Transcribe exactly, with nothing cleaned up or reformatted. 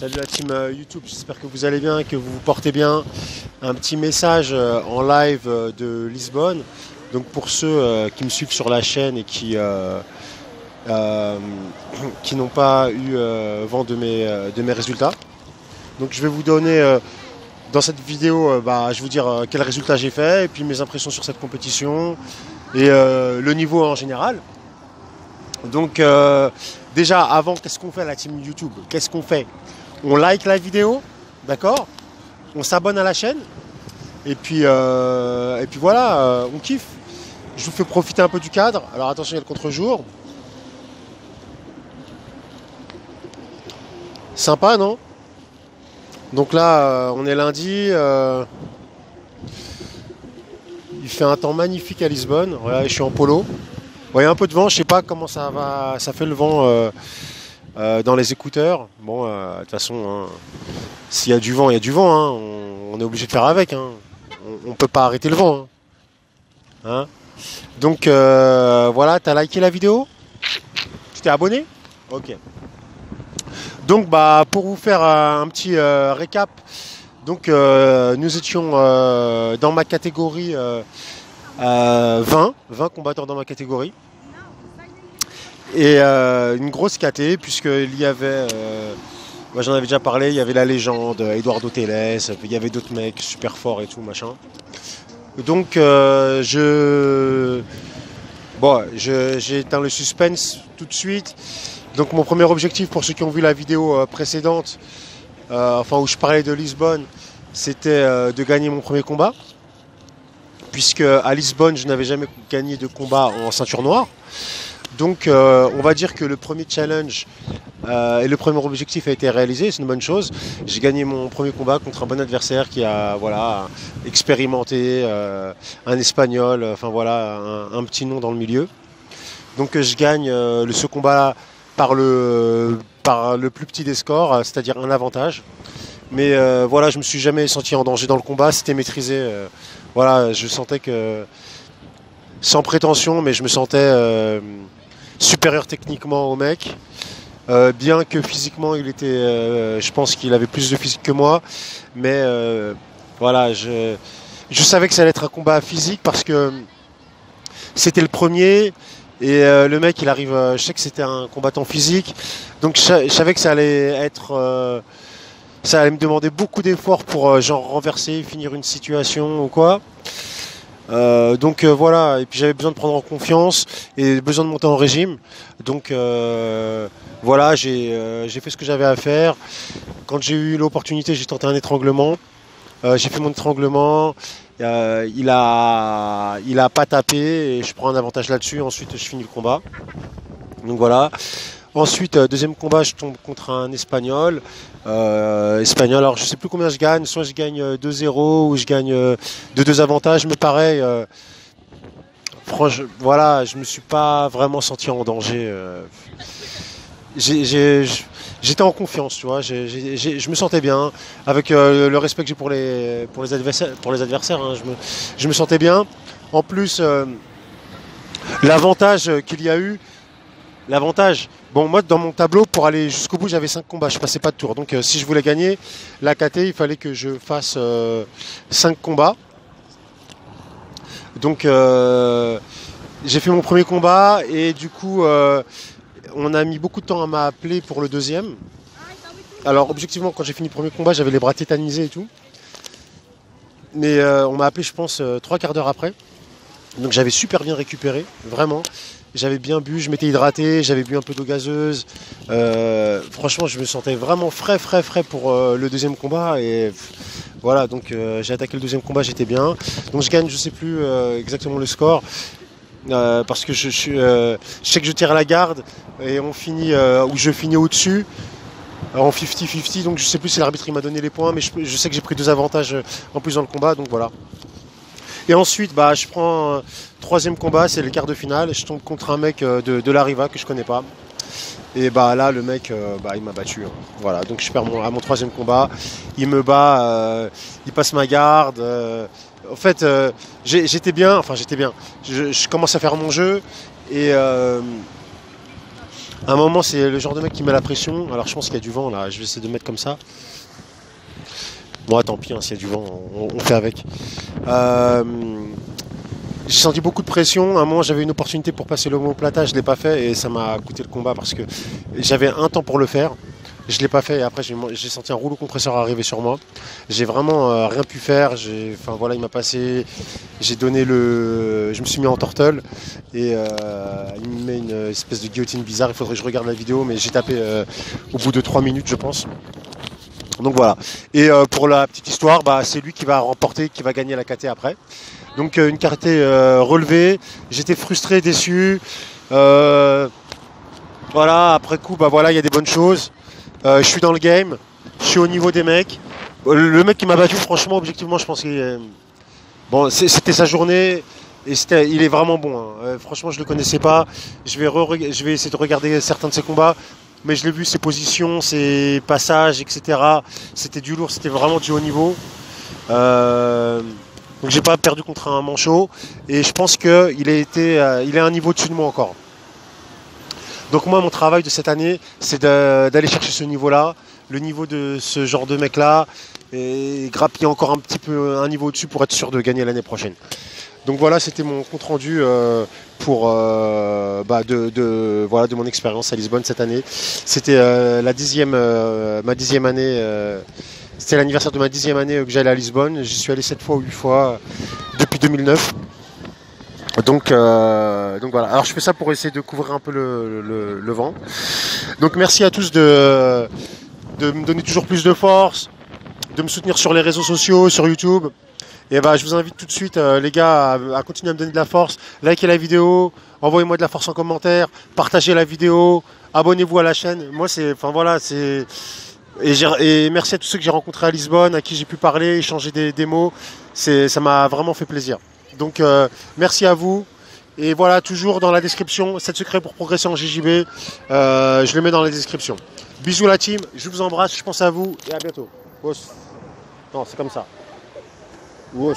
Salut la team YouTube, j'espère que vous allez bien, que vous vous portez bien. Un petit message en live de Lisbonne. Donc pour ceux qui me suivent sur la chaîne et qui, euh, euh, qui n'ont pas eu vent de mes, de mes résultats. Donc je vais vous donner dans cette vidéo, bah, je vais vous dire quels résultats j'ai fait, et puis mes impressions sur cette compétition et euh, le niveau en général. Donc euh, déjà avant, qu'est-ce qu'on fait à la team YouTube? Qu'est-ce qu'on fait? On like la vidéo, d'accord? On s'abonne à la chaîne. Et puis, euh, et puis voilà, euh, on kiffe. Je vous fais profiter un peu du cadre. Alors attention, il y a le contre-jour. Sympa, non? Donc là, euh, on est lundi. Euh, il fait un temps magnifique à Lisbonne. Voilà, je suis en polo. Vous voyez un peu de vent, je sais pas comment ça va. Ça fait le vent euh, euh, dans les écouteurs. Bon, de euh, toute façon, hein, s'il y a du vent, il y a du vent. Hein, on, on est obligé de faire avec. Hein. On ne peut pas arrêter le vent. Hein. Hein Donc euh, voilà, t'as liké la vidéo? Tu t'es abonné? Ok. Donc bah pour vous faire euh, un petit euh, récap. Donc euh, nous étions euh, dans ma catégorie. Euh, Euh, vingt, vingt combattants dans ma catégorie et euh, une grosse caté puisqu'il y avait euh, moi j'en avais déjà parlé, il y avait la légende Eduardo Teles, il y avait d'autres mecs super forts et tout machin. Donc euh, je bon j'ai éteint le suspense tout de suite. Donc mon premier objectif, pour ceux qui ont vu la vidéo précédente, euh, enfin où je parlais de Lisbonne, c'était euh, de gagner mon premier combat. Puisque à Lisbonne, je n'avais jamais gagné de combat en ceinture noire. Donc euh, on va dire que le premier challenge euh, et le premier objectif a été réalisé, c'est une bonne chose. J'ai gagné mon premier combat contre un bon adversaire qui a voilà, expérimenté, euh, un espagnol, enfin voilà, un, un petit nom dans le milieu. Donc je gagne euh, ce combat par le, par le plus petit des scores, c'est-à-dire un avantage. Mais euh, voilà, je me suis jamais senti en danger dans le combat, c'était maîtrisé. Euh, voilà, je sentais que, sans prétention, mais je me sentais euh, supérieur techniquement au mec. Euh, bien que physiquement, il était, euh, je pense qu'il avait plus de physique que moi. Mais euh, voilà, je, je savais que ça allait être un combat physique parce que c'était le premier. Et euh, le mec, il arrive, euh, je sais que c'était un combattant physique. Donc je, je savais que ça allait être... Euh, ça allait me demander beaucoup d'efforts pour euh, genre renverser, finir une situation ou quoi. Euh, donc euh, voilà, et puis j'avais besoin de prendre en confiance et besoin de monter en régime. Donc euh, voilà, j'ai euh, j'ai fait ce que j'avais à faire. Quand j'ai eu l'opportunité, j'ai tenté un étranglement. Euh, j'ai fait mon étranglement, euh, il a il a pas tapé et je prends un avantage là-dessus. Ensuite, je finis le combat. Donc voilà. Ensuite, deuxième combat, je tombe contre un Espagnol. Euh, espagnol, alors je sais plus combien je gagne. Soit je gagne deux zéro ou je gagne deux deux avantages. Mais pareil, euh, franchement, voilà, je me suis pas vraiment senti en danger. Euh, J'étais en confiance, tu vois. J'ai, j'ai, j'ai, je me sentais bien. Avec euh, le respect que j'ai pour les, pour les adversaires, pour les adversaires hein, je, me, je me sentais bien. En plus, euh, l'avantage qu'il y a eu, l'avantage, bon moi dans mon tableau pour aller jusqu'au bout j'avais cinq combats, je passais pas de tour. Donc euh, si je voulais gagner la K T, il fallait que je fasse euh, cinq combats. Donc euh, j'ai fait mon premier combat et du coup euh, on a mis beaucoup de temps à m'appeler pour le deuxième. Alors objectivement quand j'ai fini le premier combat j'avais les bras tétanisés et tout. Mais euh, on m'a appelé je pense euh, trois quarts d'heure après. Donc j'avais super bien récupéré, vraiment. J'avais bien bu, je m'étais hydraté, j'avais bu un peu d'eau gazeuse. Euh, franchement, je me sentais vraiment frais, frais, frais pour euh, le deuxième combat. Et voilà, donc euh, j'ai attaqué le deuxième combat, j'étais bien. Donc je gagne, je sais plus euh, exactement le score. Euh, parce que je, je, euh, je sais que je tire à la garde et on finit, euh, ou je finis au-dessus. En cinquante cinquante, donc je sais plus si l'arbitre il m'a donné les points. Mais je, je sais que j'ai pris deux avantages en plus dans le combat, donc voilà. Et ensuite, bah, je prends un troisième combat, c'est le quart de finale. Je tombe contre un mec euh, de, de la Riva que je connais pas. Et bah là, le mec, euh, bah, il m'a battu. Hein. Voilà, donc je perds mon, à mon troisième combat. Il me bat, euh, il passe ma garde. Euh, en fait, euh, j'étais bien, enfin j'étais bien. Je, je commence à faire mon jeu et euh, À un moment, c'est le genre de mec qui met la pression. Alors, je pense qu'il y a du vent, là. Je vais essayer de mettre comme ça. Bon, ah, tant pis, hein, s'il y a du vent, on, on fait avec. Euh, j'ai senti beaucoup de pression. À un moment, j'avais une opportunité pour passer l'omoplata. Je ne l'ai pas fait et ça m'a coûté le combat parce que j'avais un temps pour le faire. Je ne l'ai pas fait et après, j'ai senti un rouleau compresseur arriver sur moi. J'ai vraiment euh, rien pu faire. Enfin, voilà, il m'a passé. J'ai donné le. Je me suis mis en tortelle et euh, il me met une espèce de guillotine bizarre. Il faudrait que je regarde la vidéo, mais j'ai tapé euh, au bout de trois minutes, je pense. Donc voilà. Et euh, pour la petite histoire, bah, c'est lui qui va remporter, qui va gagner la K T après. Donc euh, une K T euh, relevée. J'étais frustré, déçu. Euh, voilà, après coup, bah voilà, il y a des bonnes choses. Euh, je suis dans le game, je suis au niveau des mecs. Le mec qui m'a battu, franchement, objectivement, je pense qu'il est... Bon, c'était sa journée et il est vraiment bon. Hein. Euh, franchement, je ne le connaissais pas. Je vais, re... je vais essayer de regarder certains de ses combats. Mais je l'ai vu, ses positions, ses passages, et cetera. C'était du lourd, c'était vraiment du haut niveau. Euh... Donc j'ai pas perdu contre un manchot. Et je pense qu'il a été, euh, il est à un niveau au-dessus de moi encore. Donc moi, mon travail de cette année, c'est d'aller chercher ce niveau-là, le niveau de ce genre de mec-là, et grappiller encore un petit peu un niveau au-dessus pour être sûr de gagner l'année prochaine. Donc voilà, c'était mon compte rendu euh, pour, euh, bah de, de, voilà, de mon expérience à Lisbonne cette année. C'était euh, la dixième, euh, ma dixième année, euh, c'était l'anniversaire de ma dixième année que j'allais à Lisbonne. J'y suis allé sept fois ou huit fois depuis deux mille neuf. Donc, euh, donc voilà. Alors je fais ça pour essayer de couvrir un peu le, le, le vent. Donc merci à tous de, de me donner toujours plus de force, de me soutenir sur les réseaux sociaux, sur YouTube. Et bah, je vous invite tout de suite, euh, les gars, à, à continuer à me donner de la force. Likez la vidéo, envoyez-moi de la force en commentaire, partagez la vidéo, abonnez-vous à la chaîne. Moi, c'est, enfin voilà, c'est. Et, et merci à tous ceux que j'ai rencontrés à Lisbonne, à qui j'ai pu parler, échanger des, des mots. Ça m'a vraiment fait plaisir. Donc, euh, merci à vous. Et voilà, toujours dans la description, sept secrets pour progresser en J J B. Euh, je les mets dans la description. Bisous la team, je vous embrasse, je pense à vous et à bientôt. Boss. Non, c'est comme ça. Ouh.